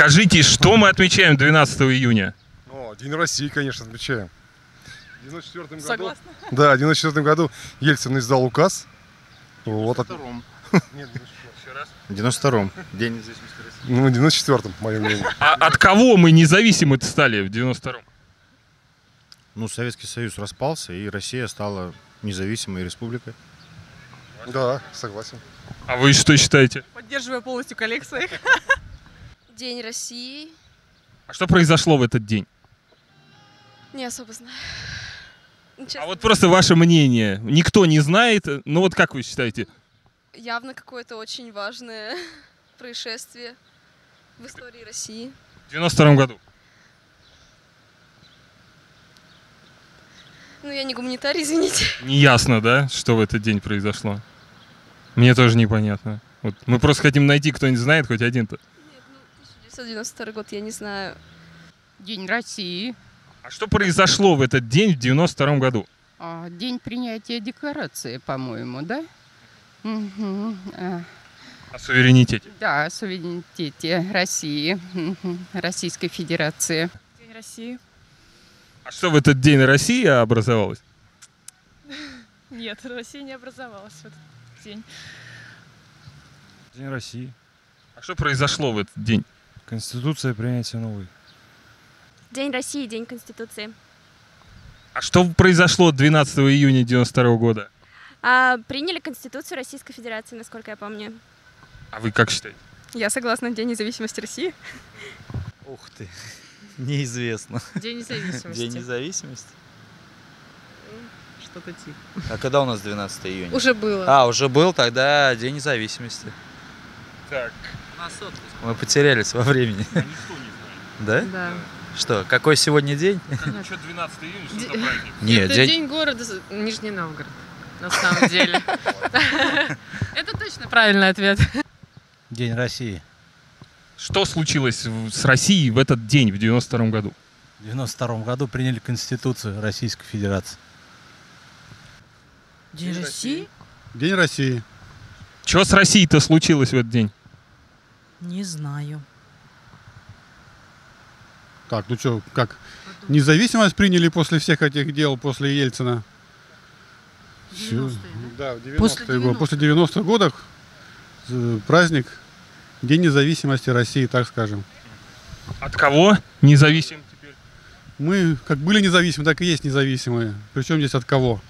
Скажите, что мы отмечаем 12 июня? О, День России, конечно, отмечаем. В 1994 году, да, в 1994 году Ельцин издал указ. Вот. В 92-м. День независимости России. Ну, в 94-м, по моему мнению. А от кого мы независимы-то стали в 92-м? Ну, Советский Союз распался, и Россия стала независимой республикой. Да, согласен. А вы что считаете? Поддерживаю полностью коллег своих. День России. А что произошло в этот день? Не особо знаю. Честно. А вот просто ваше мнение. Никто не знает, но вот как вы считаете? Явно какое-то очень важное происшествие в истории России. В 92-м году? Ну, я не гуманитарий, извините. Неясно, да, что в этот день произошло? Мне тоже непонятно. Вот мы просто хотим найти, кто-нибудь знает, хоть один-то. Нет, ну, 1992 год, я не знаю. День России. А что произошло в этот день в 92-м году? День принятия декларации, по-моему, да? Угу. О суверенитете? Да, о суверенитете России, Российской Федерации. День России. А что в этот день Россия образовалась? Нет, Россия не образовалась в этот день. День России. А что произошло в этот день? Конституция, принятие новой. День России, День Конституции. А что произошло 12 июня 1992 года? Приняли Конституцию Российской Федерации, насколько я помню. А вы как считаете? Я согласна, День независимости России. Ух ты, неизвестно. День независимости. День независимости? Что-то типа. А когда у нас 12 июня? Уже было. А, уже был тогда День независимости. Так. Мы потерялись во времени. Никто не знает. Да? Да. Что, какой сегодня день? Ну, что, 12 июня, что-то праздник? Нет, день города Нижний Новгород, на самом деле. Это точно правильный ответ. День России. Что случилось с Россией в этот день, в 92-м году? В 92-м году приняли Конституцию Российской Федерации. День России? День России. Что с Россией-то случилось в этот день? Не знаю. Так, ну что, как? Независимость приняли после всех этих дел, после Ельцина? 90-е, да? Да, 90-е годы. После 90-х годов праздник День независимости России, так скажем. От кого независим теперь? Мы как были независимы, так и есть независимые. Причем здесь от кого?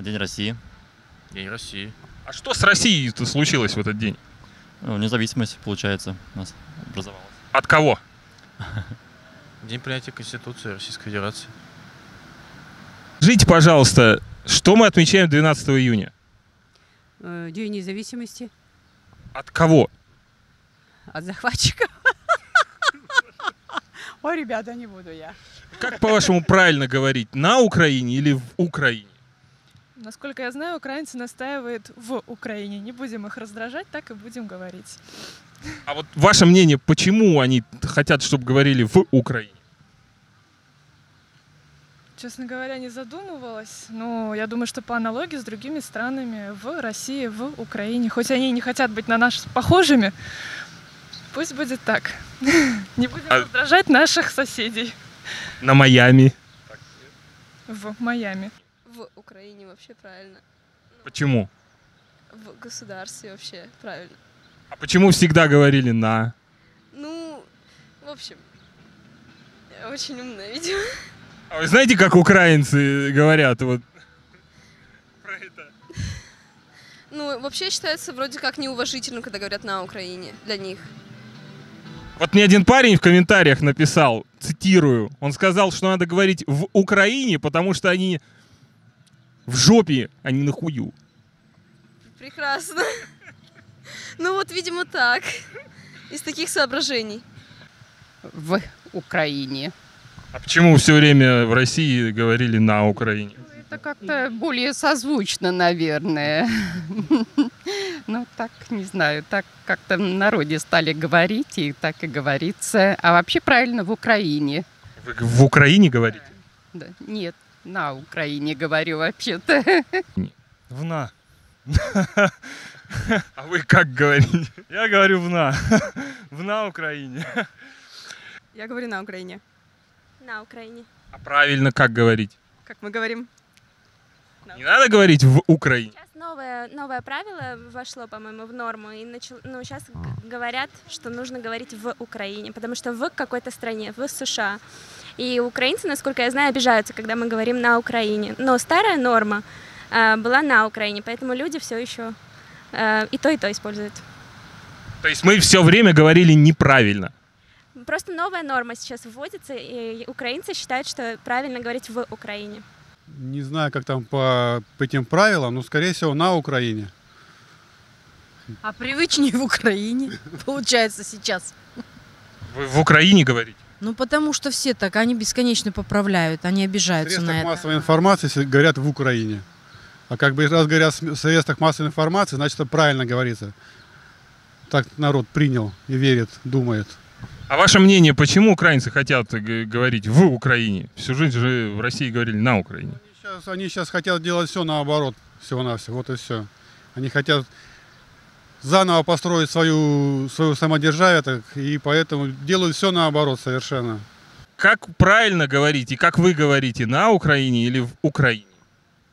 День России. День России. А что с Россией-то случилось в этот день? Ну, независимость, получается, у нас образовалась. От кого? День принятия Конституции Российской Федерации. Скажите, пожалуйста, что мы отмечаем 12 июня? День независимости. От кого? От захватчиков. Ой, ребята, не буду я. Как, по-вашему, правильно говорить? На Украине или в Украине? Насколько я знаю, украинцы настаивают в Украине. Не будем их раздражать, так и будем говорить. А вот ваше мнение, почему они хотят, чтобы говорили в Украине? Честно говоря, не задумывалась, но я думаю, что по аналогии с другими странами в России, в Украине. Хоть они и не хотят быть на нас похожими, пусть будет так. Не будем раздражать наших соседей. На Майами. В Майами. В Украине вообще правильно. Почему? В государстве вообще правильно. А почему всегда говорили «на»? Ну, в общем, очень умное видео. А вы знаете, как украинцы говорят вот про это? Ну, вообще считается вроде как неуважительно, когда говорят «на Украине» для них. Вот мне один парень в комментариях написал, цитирую, он сказал, что надо говорить «в Украине», потому что они в жопе, а не на хую. Прекрасно. Ну вот, видимо, так. Из таких соображений. В Украине. А почему все время в России говорили «на Украине»? Это как-то более созвучно, наверное. Ну, так, не знаю, так как-то в народе стали говорить, и так и говорится. А вообще правильно «в Украине». Вы в Украине говорите? Да. Нет, «на Украине» говорю вообще-то. В «на». А вы как говорите? Я говорю «вна». «Вна Украине». Я говорю «на Украине». «На Украине». А правильно как говорить? Как мы говорим? Не надо говорить «в Украине». Сейчас новое правило вошло, по-моему, в норму. И сейчас говорят, что нужно говорить «в Украине», потому что «в» какой-то стране, «в США». И украинцы, насколько я знаю, обижаются, когда мы говорим «на Украине». Но старая норма была «на Украине», поэтому люди все еще и то используют. То есть мы все время говорили неправильно? Просто новая норма сейчас вводится, и украинцы считают, что правильно говорить «в Украине». Не знаю, как там по этим правилам, но, скорее всего, на Украине. А привычнее в Украине, получается, сейчас. Вы в Украине говорите? Ну, потому что все так, они бесконечно поправляют, они обижаются на это. В средствах массовой информации говорят «в Украине». А как бы раз говорят в средствах массовой информации, значит, это правильно говорится. Так народ принял и верит, думает. А ваше мнение, почему украинцы хотят говорить «в Украине»? Всю жизнь же в России говорили «на Украине». Они сейчас хотят делать все наоборот, всего-навсего, вот и все. Они хотят заново построить свою самодержавие, так, и поэтому делают все наоборот совершенно. Как правильно говорить, и как вы говорите, на Украине или в Украине?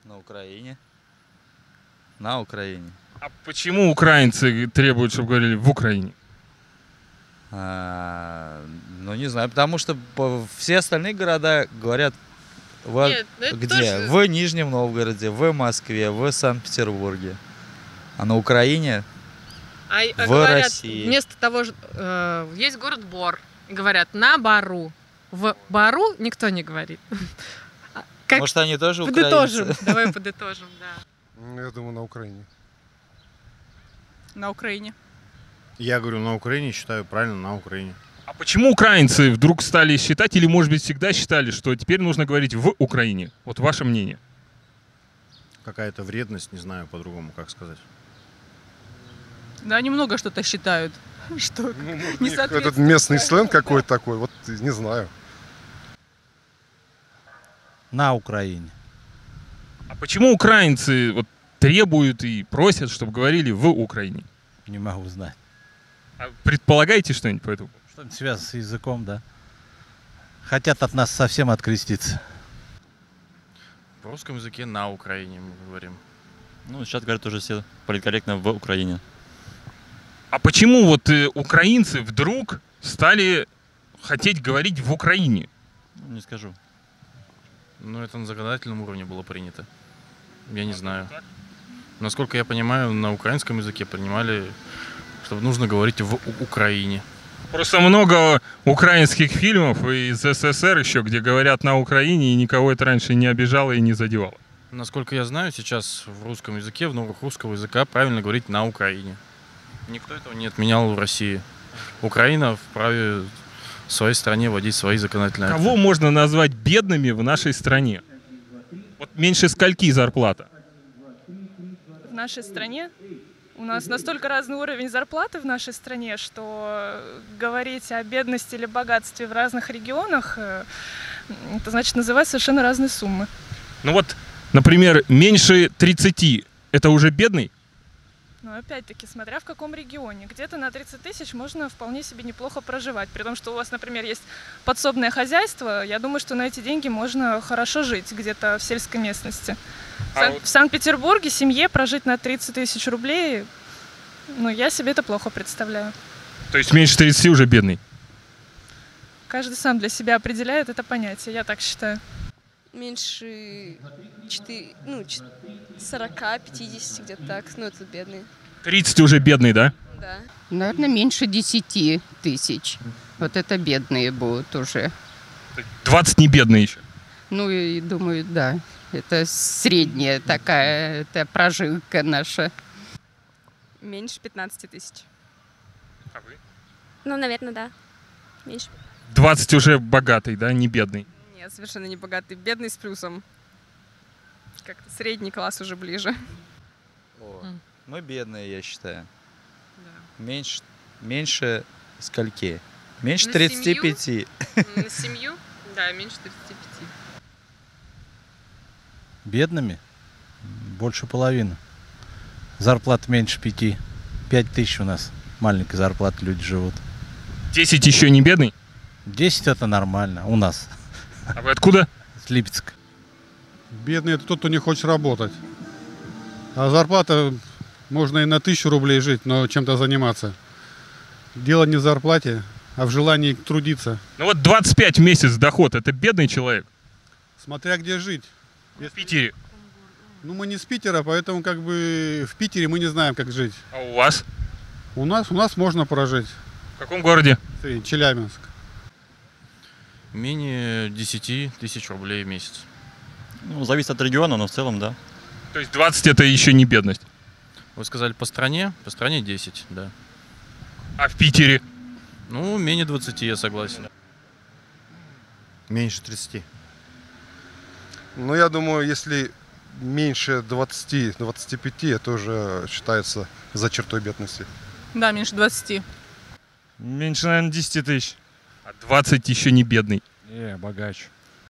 На Украине. На Украине. А почему украинцы требуют, чтобы говорили «в Украине»? Ну, не знаю, потому что все остальные города говорят где? В Нижнем Новгороде, в Москве, в Санкт-Петербурге. А на Украине, в России. Вместо того же, есть город Бор, говорят «на Бару». В Бару никто не говорит. Как? Может, они тоже украинцы? Подытожим, давай подытожим, да. Я думаю, на Украине. На Украине. Я говорю «на Украине», считаю правильно «на Украине». А почему украинцы вдруг стали считать, или, может быть, всегда считали, что теперь нужно говорить «в Украине»? Вот ваше мнение. Какая-то вредность, не знаю по-другому, как сказать. Да, они много что-то считают. Что не соответствует. Этот местный сленг какой-то такой, вот не знаю. На Украине. А почему украинцы вот требуют и просят, чтобы говорили «в Украине»? Не могу знать. А предполагаете что-нибудь по этому? Что-нибудь связано с языком, да. Хотят от нас совсем откреститься. В русском языке «на Украине» мы говорим. Ну, сейчас говорят уже все политкорректно «в Украине». А почему вот украинцы вдруг стали хотеть говорить «в Украине»? Не скажу. Ну, это на законодательном уровне было принято. Я не знаю. Так? Насколько я понимаю, на украинском языке принимали... Чтобы нужно говорить «в Украине». Просто много украинских фильмов из СССР еще, где говорят «на Украине», и никого это раньше не обижало и не задевало. Насколько я знаю, сейчас в русском языке, в новых русского языка правильно говорить «на Украине». Никто этого не отменял в России. Украина вправе в своей стране вводить свои законодательные акты. Кого можно назвать бедными в нашей стране? Вот меньше скольки зарплата? В нашей стране? У нас настолько разный уровень зарплаты в нашей стране, что говорить о бедности или богатстве в разных регионах, это значит называть совершенно разные суммы. Ну вот, например, меньше 30 – это уже бедный? Ну, опять-таки, смотря в каком регионе. Где-то на 30 тысяч можно вполне себе неплохо проживать. При том, что у вас, например, есть подсобное хозяйство, я думаю, что на эти деньги можно хорошо жить где-то в сельской местности. В Санкт-Петербурге семье прожить на 30 тысяч рублей, ну, я себе это плохо представляю. То есть меньше 30 уже бедный? Каждый сам для себя определяет это понятие, я так считаю. Меньше 40-50, где-то так, ну это бедные. 30 уже бедные, да? Да. Наверное, меньше 10 тысяч. Вот это бедные будут уже. 20 не бедные еще? Ну, и думаю, да. Это средняя такая, это проживка наша. Меньше 15 тысяч. А вы? Ну, наверное, да. Меньше. 20 уже богатый, да, не бедный? Нет, совершенно не богатый. Бедный с плюсом. Как-то средний класс уже ближе. О, мы бедные, я считаю. Да. Меньше скольки? Меньше на 35. Семью? На семью? Да, меньше 35. Бедными? Больше половины. зарплат меньше 5 тысяч у нас. Маленькая зарплата, люди живут. 10 еще не бедный? 10 это нормально у нас. А вы откуда? С Липецка. Бедный это тот, кто не хочет работать. А зарплата, можно и на 1000 рублей жить, но чем-то заниматься. Дело не в зарплате, а в желании трудиться. Ну вот 25 в месяц доход, это бедный человек? Смотря где жить. В Питере? Ну мы не с Питера, поэтому как бы в Питере мы не знаем, как жить. А у вас? У нас можно прожить. В каком городе? Челябинск. Менее 10 тысяч рублей в месяц. Ну, зависит от региона, но в целом, да. То есть 20 это еще не бедность? Вы сказали по стране? По стране 10, да. А в Питере? Ну, менее 20, я согласен. Меньше 30. Ну, я думаю, если меньше 20-25, это уже считается за чертой бедности. Да, меньше 20. Меньше, наверное, 10 тысяч. А 20 еще не бедный? Не, богач.